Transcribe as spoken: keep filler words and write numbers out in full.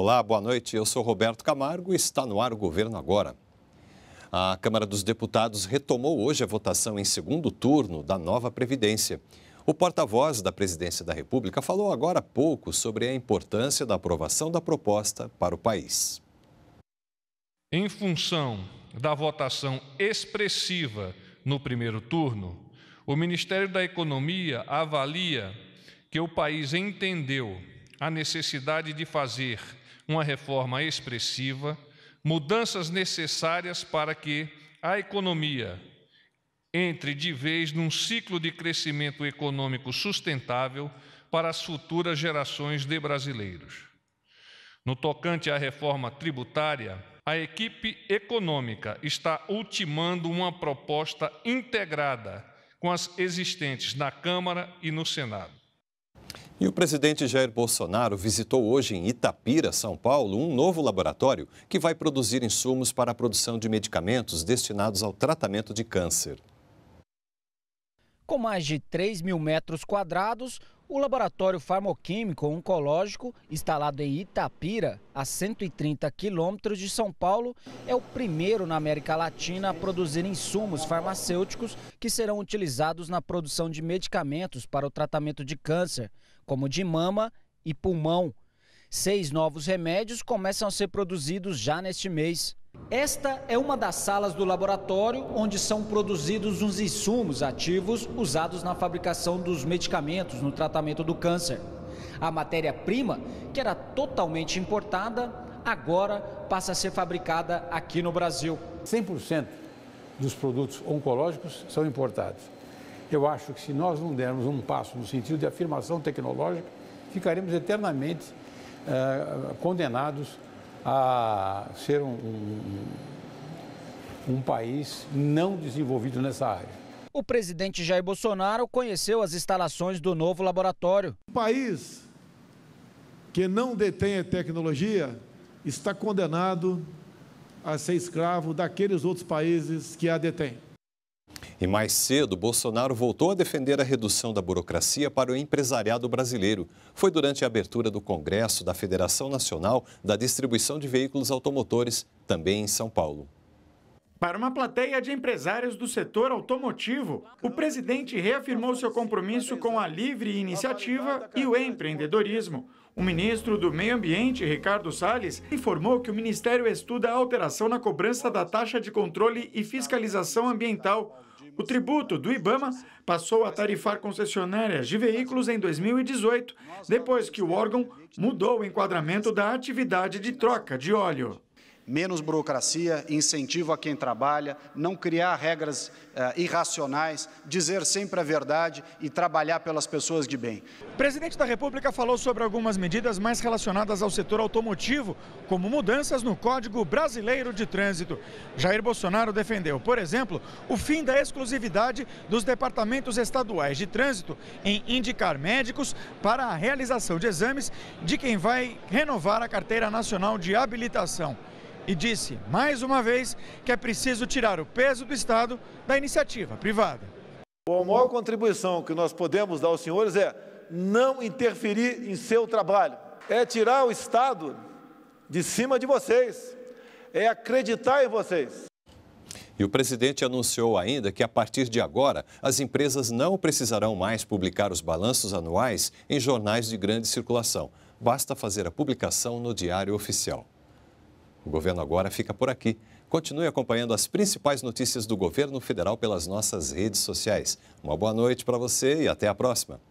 Olá, boa noite. Eu sou Roberto Camargo e está no ar o Governo Agora. A Câmara dos Deputados retomou hoje a votação em segundo turno da nova Previdência. O porta-voz da Presidência da República falou agora há pouco sobre a importância da aprovação da proposta para o país. Em função da votação expressiva no primeiro turno, o Ministério da Economia avalia que o país entendeu a necessidade de fazer uma reforma expressiva, mudanças necessárias para que a economia entre de vez num ciclo de crescimento econômico sustentável para as futuras gerações de brasileiros. No tocante à reforma tributária, a equipe econômica está ultimando uma proposta integrada com as existentes na Câmara e no Senado. E o presidente Jair Bolsonaro visitou hoje em Itapira, São Paulo, um novo laboratório que vai produzir insumos para a produção de medicamentos destinados ao tratamento de câncer. Com mais de três mil metros quadrados, o Laboratório Farmoquímico Oncológico, instalado em Itapira, a cento e trinta quilômetros de São Paulo, é o primeiro na América Latina a produzir insumos farmacêuticos que serão utilizados na produção de medicamentos para o tratamento de câncer, como de mama e pulmão. Seis novos remédios começam a ser produzidos já neste mês. Esta é uma das salas do laboratório onde são produzidos os insumos ativos usados na fabricação dos medicamentos no tratamento do câncer. A matéria-prima, que era totalmente importada, agora passa a ser fabricada aqui no Brasil. cem por cento dos produtos oncológicos são importados. Eu acho que se nós não dermos um passo no sentido de afirmação tecnológica, ficaremos eternamente eh, condenados a ser um, um, um país não desenvolvido nessa área. O presidente Jair Bolsonaro conheceu as instalações do novo laboratório. Um país que não detém a tecnologia está condenado a ser escravo daqueles outros países que a detêm. E mais cedo, Bolsonaro voltou a defender a redução da burocracia para o empresariado brasileiro. Foi durante a abertura do Congresso da Federação Nacional da Distribuição de Veículos Automotores, também em São Paulo. Para uma plateia de empresários do setor automotivo, o presidente reafirmou seu compromisso com a livre iniciativa e o empreendedorismo. O ministro do Meio Ambiente, Ricardo Salles, informou que o Ministério estuda a alteração na cobrança da taxa de controle e fiscalização ambiental. O tributo do Ibama passou a tarifar concessionárias de veículos em dois mil e dezoito, depois que o órgão mudou o enquadramento da atividade de troca de óleo. Menos burocracia, incentivo a quem trabalha, não criar regras eh, irracionais, dizer sempre a verdade e trabalhar pelas pessoas de bem. O presidente da República falou sobre algumas medidas mais relacionadas ao setor automotivo, como mudanças no Código Brasileiro de Trânsito. Jair Bolsonaro defendeu, por exemplo, o fim da exclusividade dos departamentos estaduais de trânsito em indicar médicos para a realização de exames de quem vai renovar a Carteira Nacional de Habilitação. E disse, mais uma vez, que é preciso tirar o peso do Estado da iniciativa privada. A maior contribuição que nós podemos dar aos senhores é não interferir em seu trabalho. É tirar o Estado de cima de vocês. É acreditar em vocês. E o presidente anunciou ainda que, a partir de agora, as empresas não precisarão mais publicar os balanços anuais em jornais de grande circulação. Basta fazer a publicação no Diário Oficial. O Governo Agora fica por aqui. Continue acompanhando as principais notícias do governo federal pelas nossas redes sociais. Uma boa noite para você e até a próxima.